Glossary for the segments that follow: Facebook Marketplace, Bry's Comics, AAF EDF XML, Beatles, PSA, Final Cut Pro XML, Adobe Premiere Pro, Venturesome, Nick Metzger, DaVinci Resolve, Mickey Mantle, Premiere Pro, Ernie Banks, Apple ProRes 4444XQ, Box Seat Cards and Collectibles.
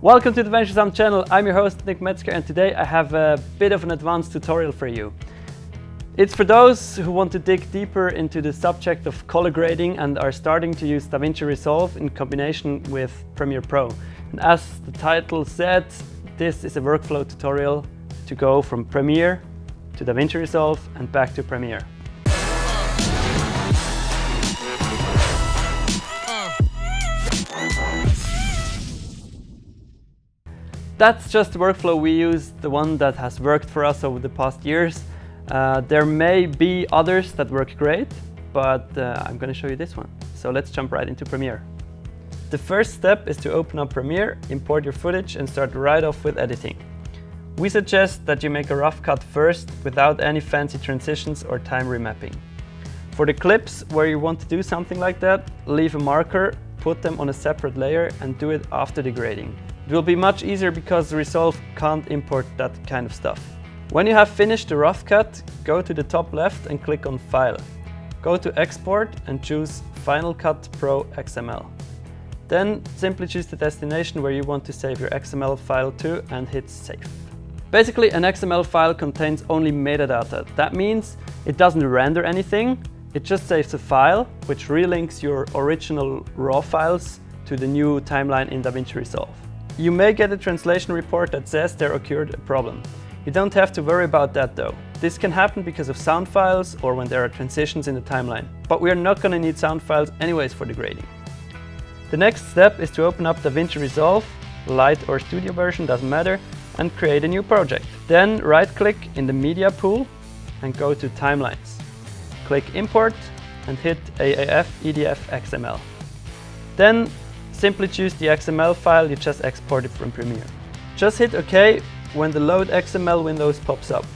Welcome to the Venturesome channel. I'm your host Nick Metzger, and today I have a bit of an advanced tutorial for you. It's for those who want to dig deeper into the subject of color grading and are starting to use DaVinci Resolve in combination with Premiere Pro. And as the title said, this is a workflow tutorial to go from Premiere to DaVinci Resolve and back to Premiere. That's just the workflow we use, the one that has worked for us over the past years. There may be others that work great, but I'm going to show you this one. So let's jump right into Premiere. The first step is to open up Premiere, import your footage, and start right off with editing. We suggest that you make a rough cut first without any fancy transitions or time remapping. For the clips where you want to do something like that, leave a marker, put them on a separate layer, and do it after the grading. It will be much easier because Resolve can't import that kind of stuff. When you have finished the rough cut, go to the top left and click on File. Go to Export and choose Final Cut Pro XML. Then simply choose the destination where you want to save your XML file to and hit Save. Basically, an XML file contains only metadata. That means it doesn't render anything, it just saves a file which relinks your original raw files to the new timeline in DaVinci Resolve. You may get a translation report that says there occurred a problem. You don't have to worry about that though. This can happen because of sound files or when there are transitions in the timeline. But we are not going to need sound files anyways for the grading. The next step is to open up DaVinci Resolve, Lite or Studio version, doesn't matter, and create a new project. Then right-click in the media pool and go to Timelines. Click Import and hit AAF EDF XML. Then simply choose the XML file you just exported from Premiere. Just hit OK when the Load XML windows pops up.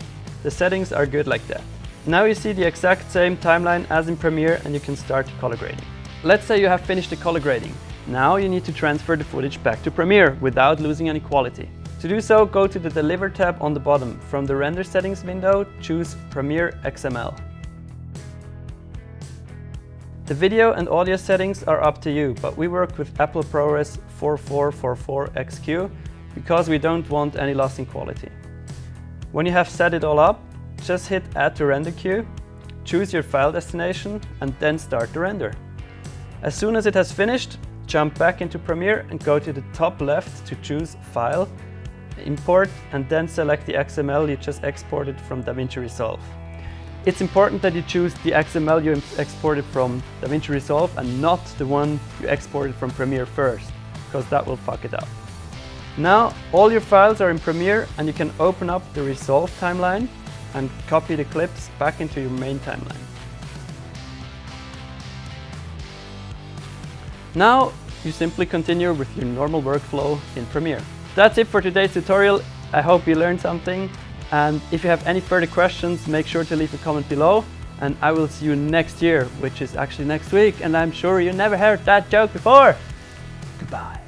The settings are good like that. Now you see the exact same timeline as in Premiere, and you can start color grading. Let's say you have finished the color grading. Now you need to transfer the footage back to Premiere without losing any quality. To do so, go to the Deliver tab on the bottom. From the Render Settings window, choose Premiere XML. The video and audio settings are up to you, but we work with Apple ProRes 4444XQ because we don't want any loss in quality. When you have set it all up, just hit Add to Render Queue, choose your file destination, and then start the render. As soon as it has finished, jump back into Premiere and go to the top left to choose File, Import, and then select the XML you just exported from DaVinci Resolve. It's important that you choose the XML you exported from DaVinci Resolve and not the one you exported from Premiere first, because that will fuck it up. Now all your files are in Premiere, and you can open up the Resolve timeline and copy the clips back into your main timeline. Now you simply continue with your normal workflow in Premiere. That's it for today's tutorial. I hope you learned something. And if you have any further questions, make sure to leave a comment below, and I will see you next year, which is actually next week, and I'm sure you never heard that joke before. Goodbye.